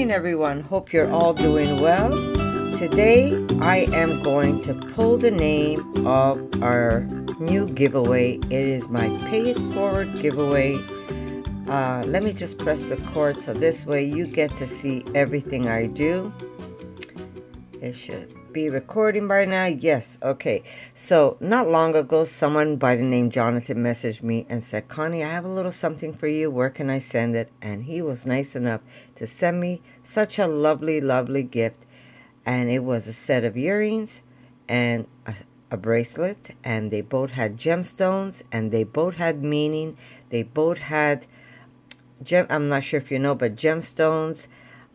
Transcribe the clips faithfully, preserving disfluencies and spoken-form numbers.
morning, everyone. Hope you're all doing well. Today I am going to pull the name of our new giveaway. It is my Pay It Forward giveaway. Uh, let me just press record so this way you get to see everything I do. It should be recording by now. Yes, okay. So not long ago, someone by the name Jonathan messaged me and said, Connie, I have a little something for you. Where can I send it? And he was nice enough to send me such a lovely, lovely gift. And it was a set of earrings and a, a bracelet. And they both had gemstones and they both had meaning. They both had, gem. I'm not sure if you know, but gemstones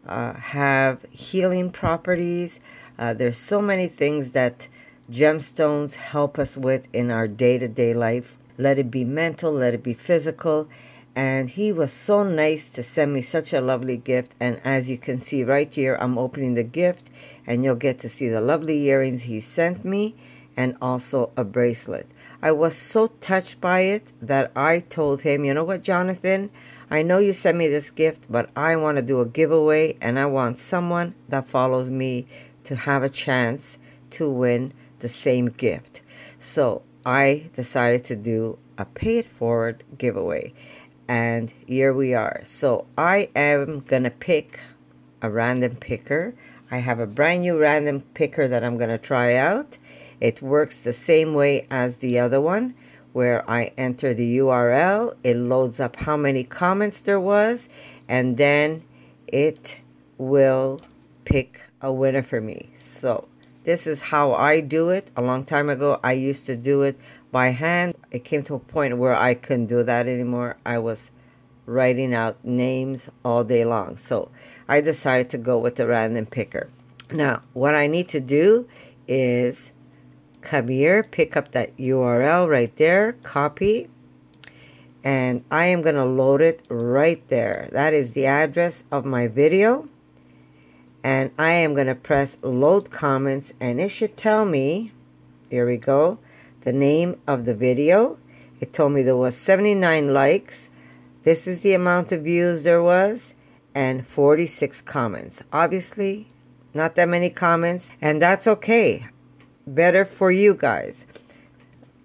uh, have healing properties. Uh, there's so many things that gemstones help us with in our day-to-day life. Let it be mental, let it be physical. And he was so nice to send me such a lovely gift. And as you can see right here, I'm opening the gift. And you'll get to see the lovely earrings he sent me. And also a bracelet. I was so touched by it that I told him, you know what, Jonathan? I know you sent me this gift, but I want to do a giveaway. And I want someone that follows me to have a chance to win the same gift. So I decided to do a Pay It Forward giveaway. And here we are. So I am gonna pick a random picker. I have a brand new random picker that I'm gonna try out. It works the same way as the other one, where I enter the U R L, it loads up how many comments there was, and then it will pick a winner for me. So this is how I do it. A long time ago, I used to do it by hand. It came to a point where I couldn't do that anymore. I was writing out names all day long. So I decided to go with the random picker. Now, what I need to do is come here, pick up that U R L right there, copy, and I am going to load it right there. That is the address of my video. And I am going to press load comments, and it should tell me, here we go, the name of the video. It told me there was seventy-nine likes. This is the amount of views there was, and forty-six comments. Obviously, not that many comments, and that's okay. Better for you guys.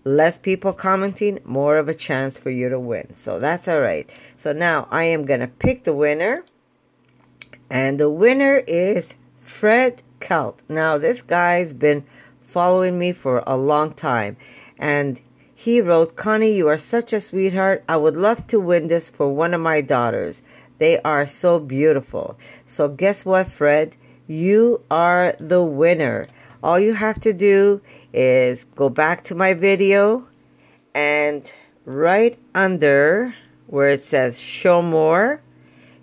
Less people commenting, more of a chance for you to win. So that's all right. So now I am going to pick the winner. And the winner is Fred Kelt. Now, this guy's been following me for a long time. And he wrote, Connie, you are such a sweetheart. I would love to win this for one of my daughters. They are so beautiful. So guess what, Fred? You are the winner. All you have to do is go back to my video. And right under where it says show more,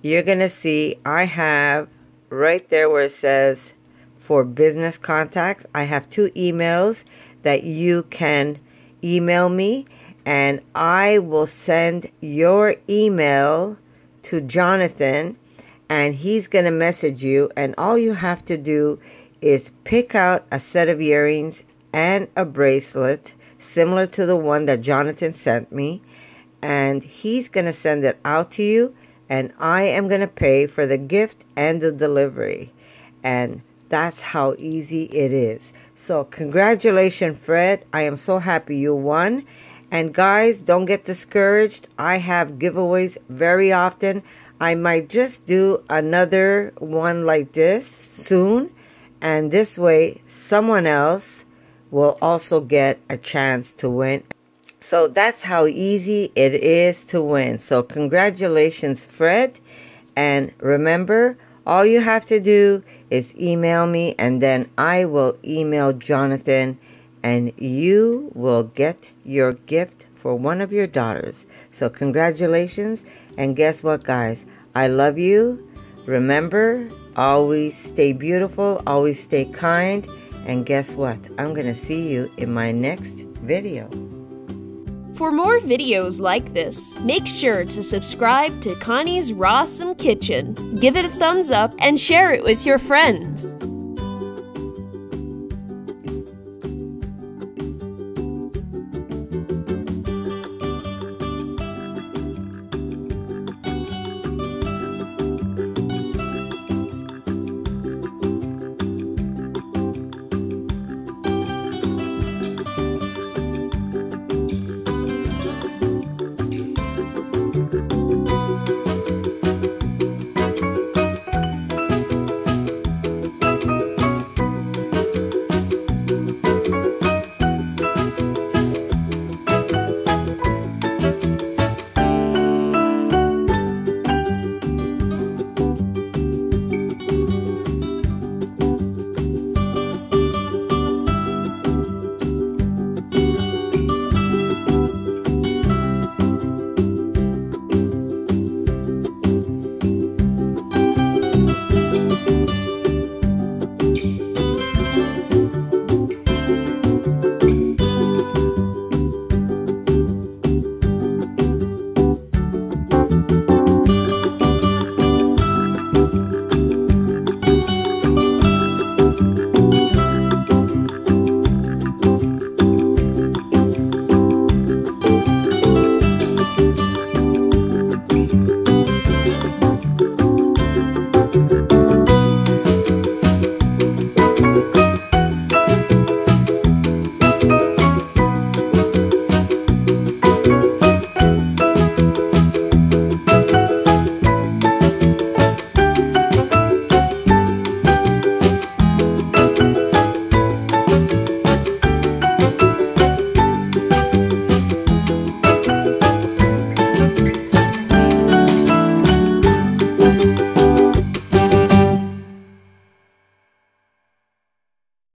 you're going to see I have right there where it says for business contacts. I have two emails that you can email me, and I will send your email to Jonathan, and he's going to message you, and all you have to do is pick out a set of earrings and a bracelet similar to the one that Jonathan sent me, and he's going to send it out to you. And I am going to pay for the gift and the delivery. And that's how easy it is. So congratulations, Fred. I am so happy you won. And guys, don't get discouraged. I have giveaways very often. I might just do another one like this soon. And this way, someone else will also get a chance to win. So that's how easy it is to win. So congratulations, Fred. And remember, all you have to do is email me, and then I will email Jonathan, and you will get your gift for one of your daughters. So congratulations. And guess what, guys? I love you. Remember, always stay beautiful. Always stay kind. And guess what? I'm going to see you in my next video. For more videos like this, make sure to subscribe to Connie's Rawsome Kitchen, give it a thumbs up, and share it with your friends.